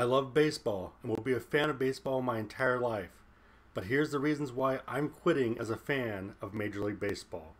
I love baseball and will be a fan of baseball my entire life, but here's the reasons why I'm quitting as a fan of Major League Baseball.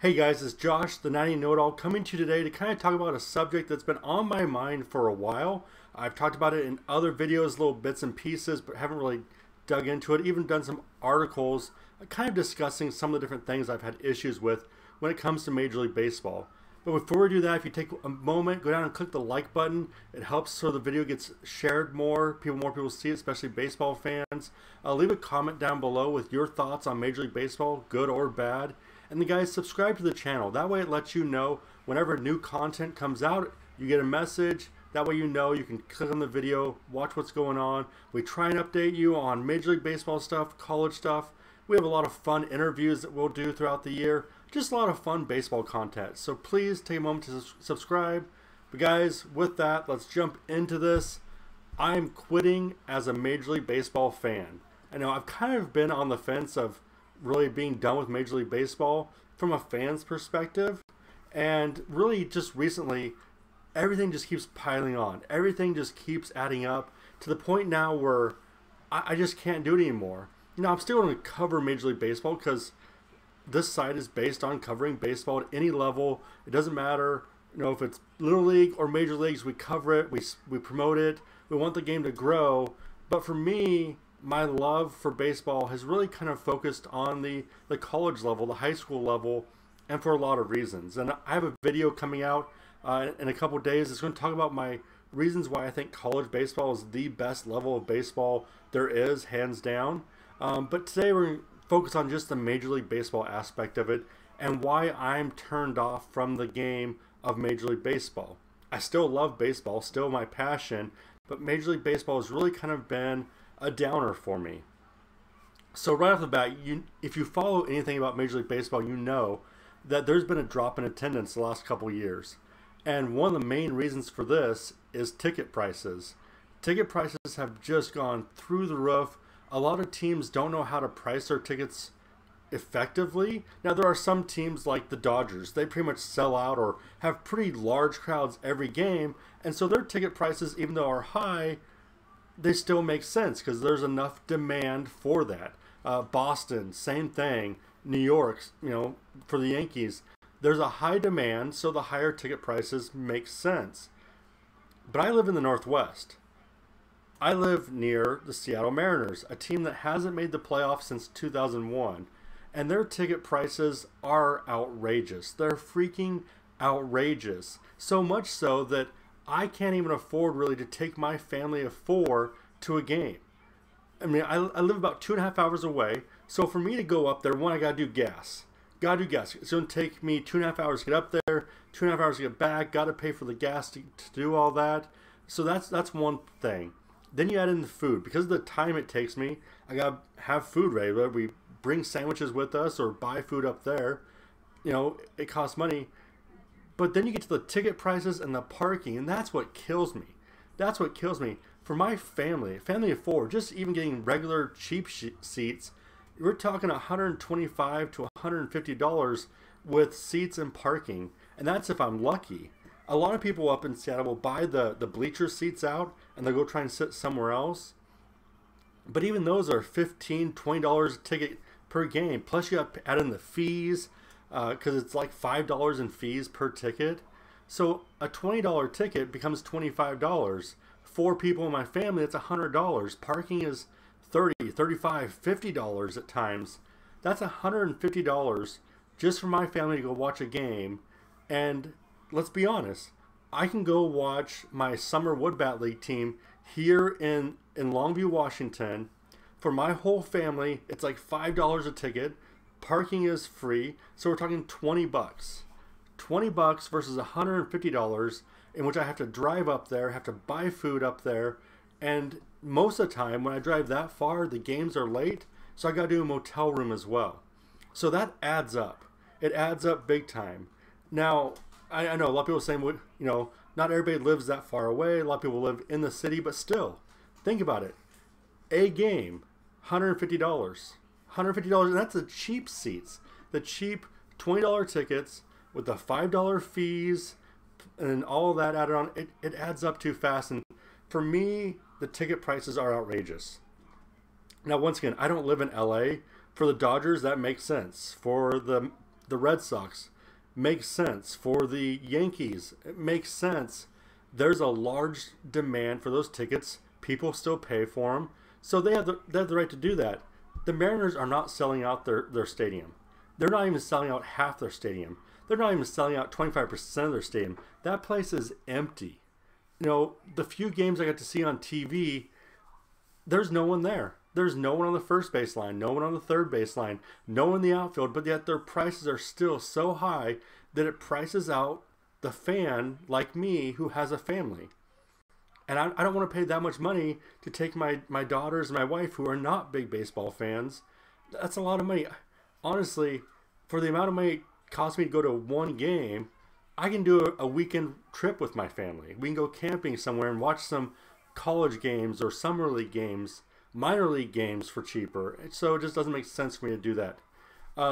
Hey guys, it's Josh, the 9 Inning Know It All, coming to you today to kind of talk about a subject that's been on my mind for a while. I've talked about it in other videos, little bits and pieces, but haven't really dug into it. Even done some articles kind of discussing some of the different things I've had issues with when it comes to Major League Baseball. But before we do that, if you take a moment, go down and click the like button. It helps so the video gets shared more, more people see it, especially baseball fans. Leave a comment down below with your thoughts on Major League Baseball, good or bad. And then guys, subscribe to the channel. That way it lets you know whenever new content comes out, you get a message. That way you know, you can click on the video, watch what's going on. We try and update you on Major League Baseball stuff, college stuff. We have a lot of fun interviews that we'll do throughout the year. Just a lot of fun baseball content. So please take a moment to subscribe. But guys, with that, let's jump into this. I'm quitting as a Major League Baseball fan. I know I've kind of been on the fence of really being done with Major League Baseball from a fan's perspective, and really just recently everything just keeps piling on, everything just keeps adding up to the point now where I just can't do it anymore. You know, I'm still going to cover Major League Baseball because this site is based on covering baseball at any level. It doesn't matter, you know, if it's little league or major leagues, we cover it, we promote it, we want the game to grow. But for me, my love for baseball has really kind of focused on the college level, the high school level, and for a lot of reasons. And I have a video coming out in a couple days. It's going to talk about my reasons why I think college baseball is the best level of baseball there is, hands down. But today we're going to focus on just the Major League Baseball aspect of it and why I'm turned off from the game of Major League Baseball. I still love baseball, still my passion, but Major League Baseball has really kind of been a downer for me. So right off the bat, if you follow anything about Major League Baseball, you know that there's been a drop in attendance the last couple years. And one of the main reasons for this is ticket prices. Ticket prices have just gone through the roof. A lot of teams don't know how to price their tickets effectively. Now there are some teams like the Dodgers, they pretty much sell out or have pretty large crowds every game. And so their ticket prices, even though are high, they still make sense because there's enough demand for that. Boston, same thing. New York, you know, for the Yankees, there's a high demand, so the higher ticket prices make sense. But I live in the Northwest. I live near the Seattle Mariners, a team that hasn't made the playoffs since 2001, and their ticket prices are outrageous. They're freaking outrageous. So much so that I can't even afford really to take my family of four to a game. I mean, I live about 2.5 hours away. So for me to go up there, one, I gotta do gas. It's gonna take me 2.5 hours to get up there, 2.5 hours to get back, gotta pay for the gas to do all that. So that's one thing. Then you add in the food. Because of the time it takes me, I gotta have food ready. Whether we bring sandwiches with us or buy food up there, you know, it costs money. But then you get to the ticket prices and the parking, and that's what kills me. That's what kills me. For my family of four, just even getting regular cheap seats, we're talking $125 to $150 with seats and parking, and that's if I'm lucky. A lot of people up in Seattle will buy the bleacher seats out, and they'll go try and sit somewhere else. But even those are $15, $20 a ticket per game, plus you have to add in the fees, because it's like $5 in fees per ticket. So a $20 ticket becomes $25. Four people in my family, it's $100. Parking is $30, $35, $50 at times. That's $150 just for my family to go watch a game. And let's be honest, I can go watch my summer Woodbat League team here in Longview, Washington. For my whole family, it's like $5 a ticket. Parking is free, so we're talking $20. $20 versus $150, in which I have to drive up there, have to buy food up there, and most of the time when I drive that far, the games are late, so I gotta do a motel room as well. So that adds up. It adds up big time. Now, I know a lot of people are saying, you know, not everybody lives that far away, a lot of people live in the city, but still, think about it. A game, $150. $150, and that's the cheap seats. The cheap $20 tickets with the $5 fees and all that added on, it adds up too fast. And for me, the ticket prices are outrageous. Now, once again, I don't live in LA. For the Dodgers, that makes sense. For the Red Sox, makes sense. For the Yankees, it makes sense. There's a large demand for those tickets. People still pay for them. So they have the right to do that. The Mariners are not selling out their stadium. They're not even selling out half their stadium. They're not even selling out 25% of their stadium. That place is empty. You know, the few games I got to see on TV, there's no one there. There's no one on the first baseline, no one on the third baseline, no one in the outfield, but yet their prices are still so high that it prices out the fan like me who has a family. And I don't want to pay that much money to take my daughters and my wife who are not big baseball fans. That's a lot of money. Honestly, for the amount of money it costs me to go to one game, I can do a weekend trip with my family. We can go camping somewhere and watch some college games or summer league games, minor league games for cheaper. So it just doesn't make sense for me to do that. You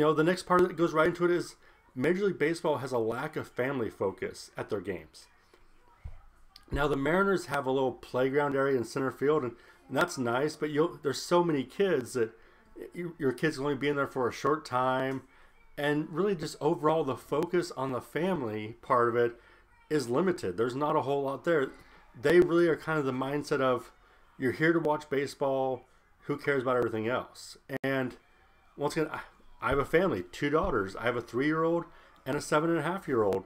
know, the next part that goes right into it is Major League Baseball has a lack of family focus at their games. Now, the Mariners have a little playground area in center field, and that's nice, but there's so many kids that your kids will only be in there for a short time. And really just overall, the focus on the family part of it is limited. There's not a whole lot there. They really are kind of the mindset of, you're here to watch baseball, who cares about everything else? And once again, I have a family, 2 daughters. I have a 3-year-old and a 7.5-year-old.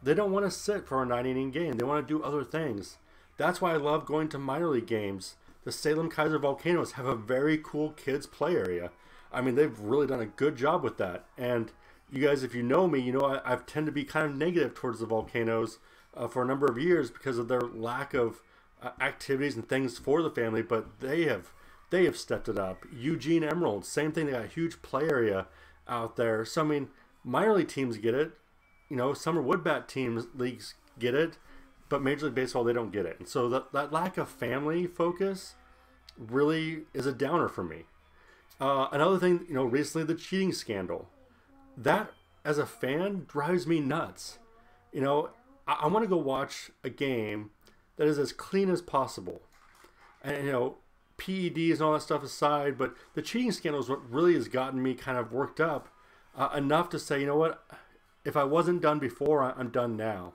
They don't want to sit for a 9-inning game. They want to do other things. That's why I love going to minor league games. The Salem-Kaiser Volcanoes have a very cool kids play area. I mean, they've really done a good job with that. And you guys, if you know me, you know I've tended to be kind of negative towards the Volcanoes for a number of years because of their lack of activities and things for the family, but they have stepped it up. Eugene Emerald, same thing. They got a huge play area out there. So I mean, minor league teams get it. You know, summer wood bat teams leagues get it, but Major League Baseball, they don't get it. And so that lack of family focus really is a downer for me. Another thing, you know, recently the cheating scandal, that as a fan drives me nuts. You know, I want to go watch a game that is as clean as possible. And, you know, PEDs and all that stuff aside, but the cheating scandal is what really has gotten me kind of worked up enough to say, you know what, if I wasn't done before, I'm done now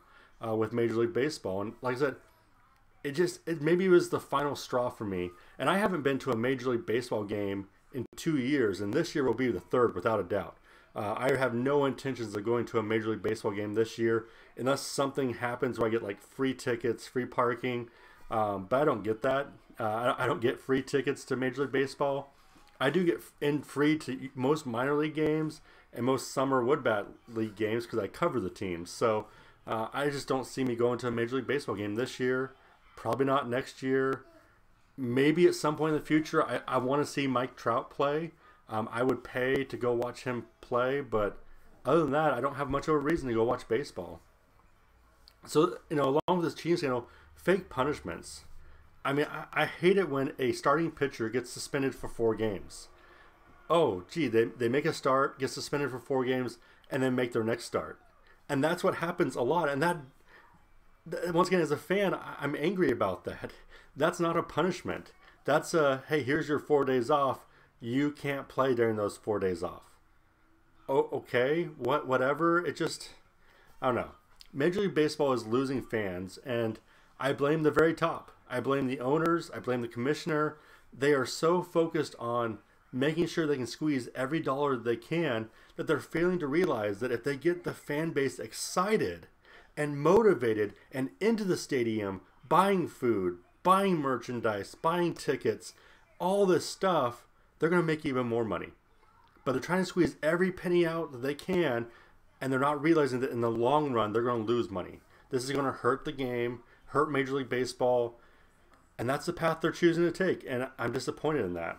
with Major League Baseball. And like I said, it maybe was the final straw for me. And I haven't been to a Major League Baseball game in 2 years, and this year will be the third without a doubt. I have no intentions of going to a Major League Baseball game this year unless something happens where I get like free tickets, free parking, but I don't get that. I don't get free tickets to Major League Baseball. I do get in free to most minor league games and most summer wood bat league games because I cover the teams. So I just don't see me going to a Major League Baseball game this year, probably not next year. Maybe at some point in the future, I want to see Mike Trout play. I would pay to go watch him play, but other than that, I don't have much of a reason to go watch baseball. So, you know, along with this cheating scandal, fake punishments. I mean, I hate it when a starting pitcher gets suspended for 4 games. Oh, gee, they make a start, get suspended for 4 games, and then make their next start. And that's what happens a lot. And that, once again, as a fan, I'm angry about that. That's not a punishment. That's a, hey, here's your 4 days off. You can't play during those 4 days off. Oh, okay, whatever. It just, I don't know. Major League Baseball is losing fans, and I blame the very top. I blame the owners. I blame the commissioner. They are so focused on making sure they can squeeze every dollar they can that they're failing to realize that if they get the fan base excited and motivated and into the stadium, buying food, buying merchandise, buying tickets, all this stuff, they're going to make even more money. But they're trying to squeeze every penny out that they can, and they're not realizing that in the long run, they're going to lose money. This is going to hurt the game, hurt Major League Baseball, and that's the path they're choosing to take, and I'm disappointed in that.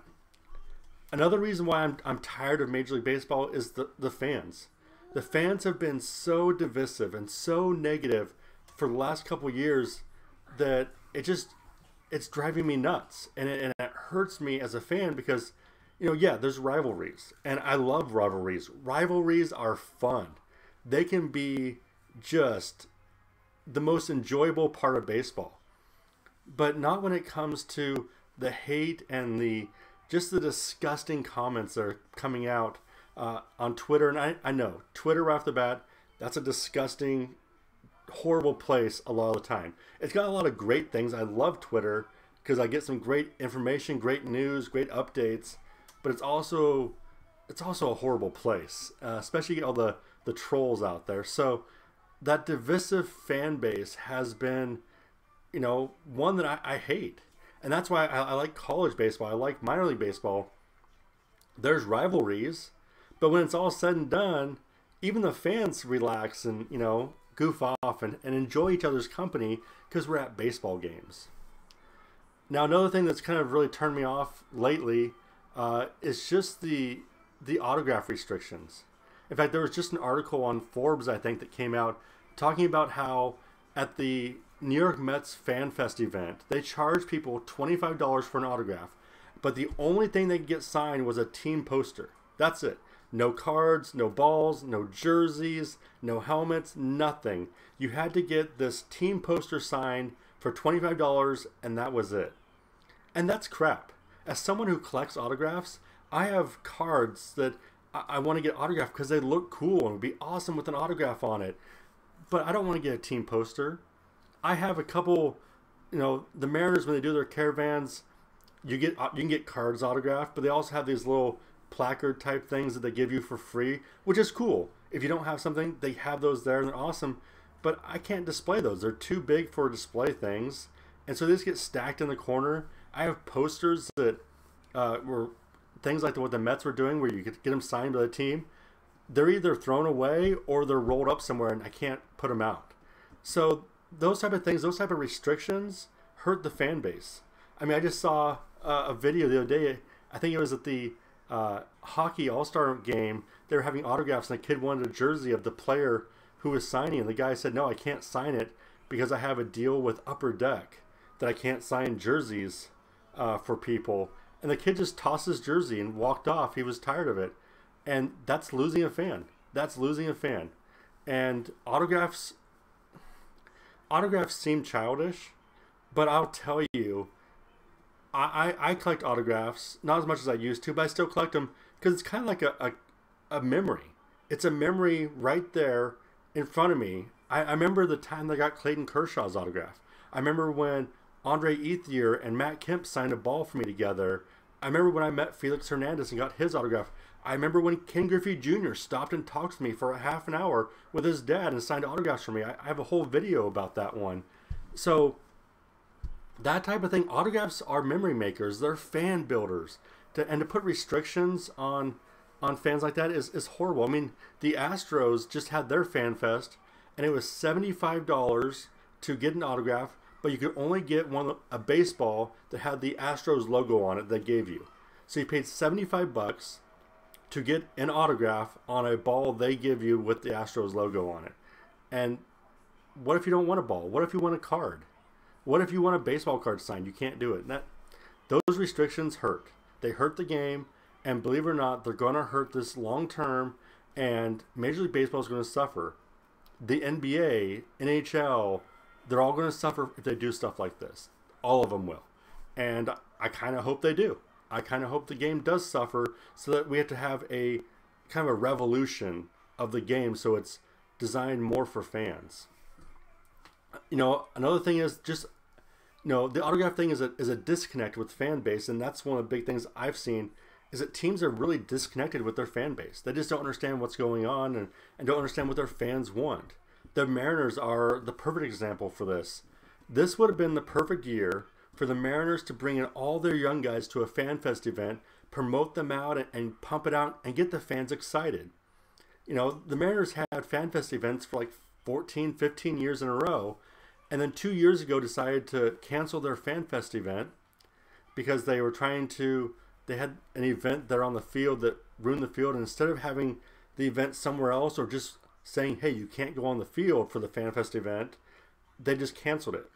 Another reason why I'm tired of Major League Baseball is the fans. The fans have been so divisive and so negative for the last couple of years that it's driving me nuts, and it hurts me as a fan because you know, yeah, there's rivalries, and I love rivalries. Rivalries are fun. They can be just the most enjoyable part of baseball, but not when it comes to the hate and the just the disgusting comments that are coming out on Twitter. And I know Twitter right off the bat, that's a disgusting, horrible place a lot of the time. It's got a lot of great things. I love Twitter because I get some great information, great news, great updates, but it's also a horrible place, especially all the trolls out there. So that divisive fan base has been, you know, one that I hate. And that's why I like college baseball. I like minor league baseball. There's rivalries, but when it's all said and done, even the fans relax and, you know, goof off and enjoy each other's company because we're at baseball games. Now, another thing that's kind of really turned me off lately is just the autograph restrictions. In fact, there was just an article on Forbes, I think, that came out talking about how at the New York Mets FanFest event, they charged people $25 for an autograph, but the only thing they could get signed was a team poster. That's it. No cards, no balls, no jerseys, no helmets, nothing. You had to get this team poster signed for $25, and that was it. And that's crap. As someone who collects autographs, I have cards that I want to get autographed because they look cool and it would be awesome with an autograph on it. But I don't want to get a team poster. I have a couple, you know, the Mariners, when they do their caravans, you can get cards autographed, but they also have these little placard type things that they give you for free, which is cool. If you don't have something, they have those there and they're awesome, but I can't display those. They're too big for display things. And so they just get stacked in the corner. I have posters that were things like what the Mets were doing where you could get them signed by the team. They're either thrown away or they're rolled up somewhere and I can't put them out. So those type of things, those type of restrictions hurt the fan base. I mean, I just saw a video the other day. I think it was at the hockey all-star game. They were having autographs and a kid wanted a jersey of the player who was signing, and the guy said, no, I can't sign it because I have a deal with Upper Deck that I can't sign jerseys for people. And the kid just tossed his jersey and walked off. He was tired of it. And that's losing a fan. That's losing a fan. And autographs seem childish, but I'll tell you, I collect autographs, not as much as I used to, but I still collect them because it's kind of like a memory. It's a memory right there in front of me. I remember the time that I got Clayton Kershaw's autograph. I remember when Andre Ethier and Matt Kemp signed a ball for me together. I remember when I met Felix Hernandez and got his autograph. I remember when Ken Griffey Jr. stopped and talked to me for a half an hour with his dad and signed autographs for me. I have a whole video about that one. So that type of thing, autographs are memory makers. They're fan builders. And to put restrictions on fans like that is horrible. I mean, the Astros just had their fan fest, and it was $75 to get an autograph, but you could only get a baseball that had the Astros logo on it that they gave you. So you paid $75 to get an autograph on a ball they give you with the Astros logo on it. And what if you don't want a ball? What if you want a card? What if you want a baseball card signed? You can't do it. And those restrictions hurt. They hurt the game, and believe it or not, they're going to hurt this long term, and Major League Baseball is going to suffer. The NBA, NHL, they're all going to suffer if they do stuff like this. All of them will. And I kind of hope they do. I kind of hope the game does suffer so that we have to have a kind of a revolution of the game so it's designed more for fans. You know, another thing is just, you know, the autograph thing is a disconnect with fan base. And that's one of the big things I've seen is that teams are really disconnected with their fan base. They just don't understand what's going on and don't understand what their fans want. The Mariners are the perfect example for this. This would have been the perfect year for the Mariners to bring in all their young guys to a FanFest event, promote them out and pump it out and get the fans excited. You know, the Mariners had FanFest events for like 14, 15 years in a row, and then 2 years ago decided to cancel their FanFest event because they were they had an event there on the field that ruined the field, and instead of having the event somewhere else or just saying, hey, you can't go on the field for the FanFest event, they just canceled it.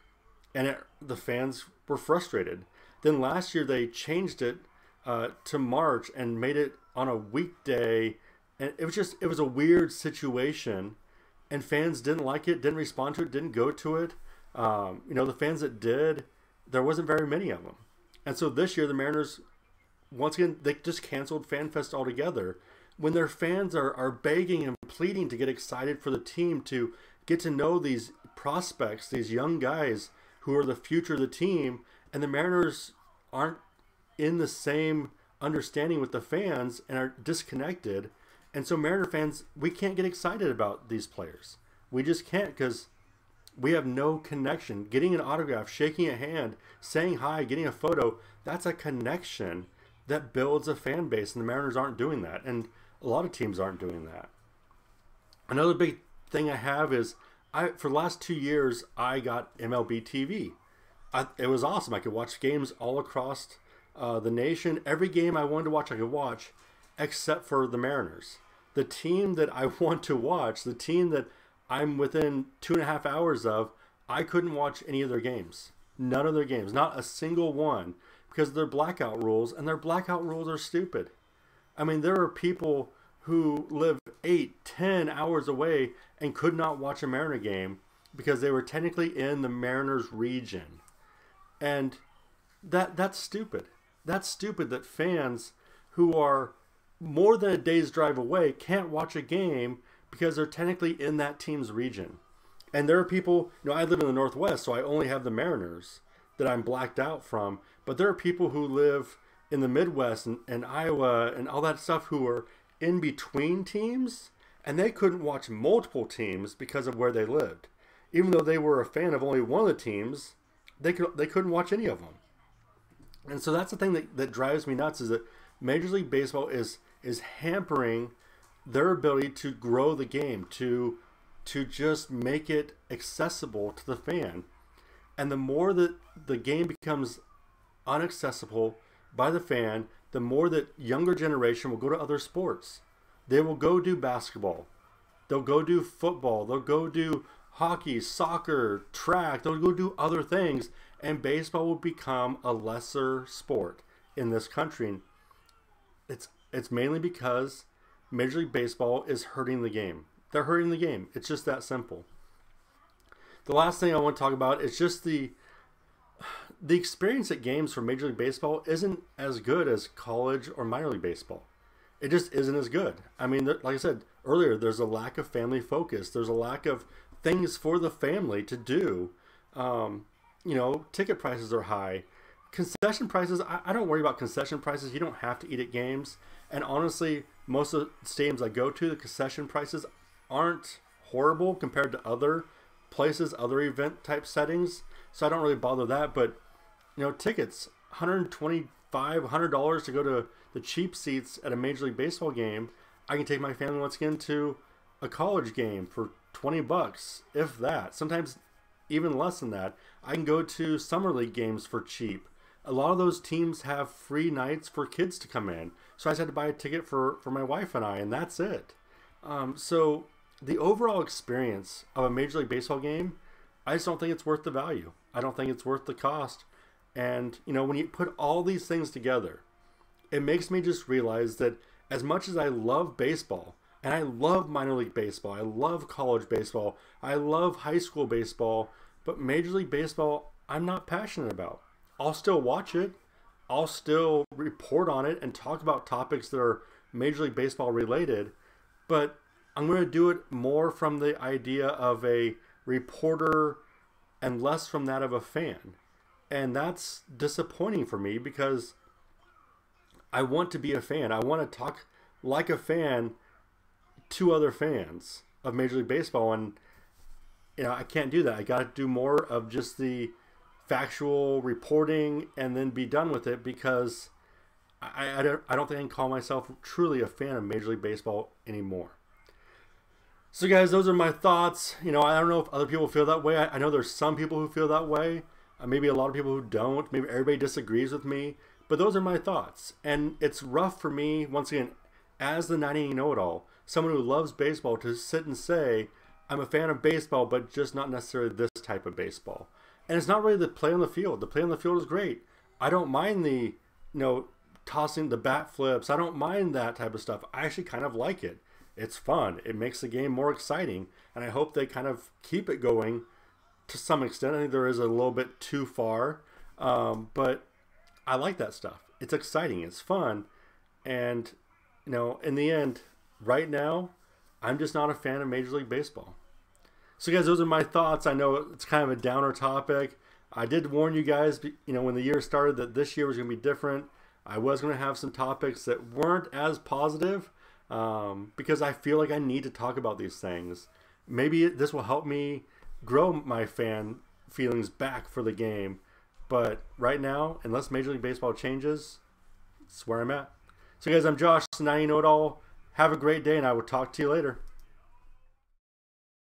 And the fans were frustrated. Then last year they changed it to March and made it on a weekday. And it was just, it was a weird situation, and fans didn't like it, didn't respond to it, didn't go to it. You know, the fans that did, there wasn't very many of them. And so this year, the Mariners, once again, they just canceled FanFest altogether. When their fans are begging and pleading to get excited for the team, to get to know these prospects, these young guys who are the future of the team, and the Mariners aren't in the same understanding with the fans and are disconnected. And so Mariner fans, we can't get excited about these players. We just can't, because we have no connection. Getting an autograph, shaking a hand, saying hi, getting a photo, that's a connection that builds a fan base, and the Mariners aren't doing that. And a lot of teams aren't doing that. Another big thing I have is, for the last 2 years, I got MLB TV. It was awesome. I could watch games all across the nation. Every game I wanted to watch, I could watch, except for the Mariners. The team that I want to watch, the team that I'm within 2.5 hours of, I couldn't watch any of their games. None of their games, not a single one, because of their blackout rules, and their blackout rules are stupid. I mean, there are people who live 8, 10 hours away and could not watch a Mariner game because they were technically in the Mariners region. And that's stupid. That's stupid that fans who are more than a day's drive away can't watch a game because they're technically in that team's region. And there are people, you know, I live in the Northwest, so I only have the Mariners that I'm blacked out from, but there are people who live in the Midwest and Iowa and all that stuff who are in between teams, and they couldn't watch multiple teams because of where they lived. Even though they were a fan of only one of the teams, they couldn't watch any of them. And so that's the thing that drives me nuts, is that Major League Baseball is hampering their ability to grow the game, to just make it accessible to the fan. And the more that the game becomes unaccessible by the fan, the more that younger generation will go to other sports. They will go do basketball. They'll go do football. They'll go do hockey, soccer, track. They'll go do other things. And baseball will become a lesser sport in this country. It's mainly because Major League Baseball is hurting the game. They're hurting the game. It's just that simple. The last thing I want to talk about is just the experience at games for Major League Baseball isn't as good as college or minor league baseball. It just isn't as good. I mean, like I said earlier, there's a lack of family focus. There's a lack of things for the family to do. You know, ticket prices are high. Concession prices, I don't worry about concession prices. You don't have to eat at games. And honestly, most of the stadiums I go to, the concession prices aren't horrible compared to other places, other event type settings. So I don't really bother that. But, you know, tickets, $125, $100 to go to the cheap seats at a Major League Baseball game. I can take my family once again to a college game for $20, if that. Sometimes even less than that. I can go to summer league games for cheap. A lot of those teams have free nights for kids to come in. So I just had to buy a ticket for my wife and I, and that's it. So the overall experience of a Major League Baseball game, I just don't think it's worth the value. I don't think it's worth the cost. And, you know, when you put all these things together, it makes me just realize that as much as I love baseball, and I love minor league baseball, I love college baseball, I love high school baseball, but Major League Baseball, I'm not passionate about. I'll still watch it. I'll still report on it and talk about topics that are Major League Baseball related, but I'm going to do it more from the idea of a reporter and less from that of a fan. And that's disappointing for me, because I want to be a fan. I want to talk like a fan to other fans of Major League Baseball, and you know, I can't do that. I got to do more of just the factual reporting and then be done with it, because I don't think I can call myself truly a fan of Major League Baseball anymore. So guys, those are my thoughts. You know, I don't know if other people feel that way. I know there's some people who feel that way. Maybe a lot of people who don't. Maybe everybody disagrees with me. But those are my thoughts. And it's rough for me, once again, as the 9 Inning Know It All, someone who loves baseball, to sit and say, I'm a fan of baseball, but just not necessarily this type of baseball. And it's not really the play on the field. The play on the field is great. I don't mind the, you know, tossing, the bat flips. I don't mind that type of stuff. I actually kind of like it. It's fun. It makes the game more exciting, and I hope they kind of keep it going to some extent. I think there is a little bit too far, but I like that stuff. It's exciting. It's fun. And, you know, in the end, right now, I'm just not a fan of Major League Baseball. So, guys, those are my thoughts. I know it's kind of a downer topic. I did warn you guys, you know, when the year started that this year was going to be different. I was going to have some topics that weren't as positive, because I feel like I need to talk about these things. Maybe this will help me grow my fan feelings back for the game. But right now, unless Major League Baseball changes, that's where I'm at. So, guys, I'm Josh, 9 Inning Know It All. Have a great day, and I will talk to you later.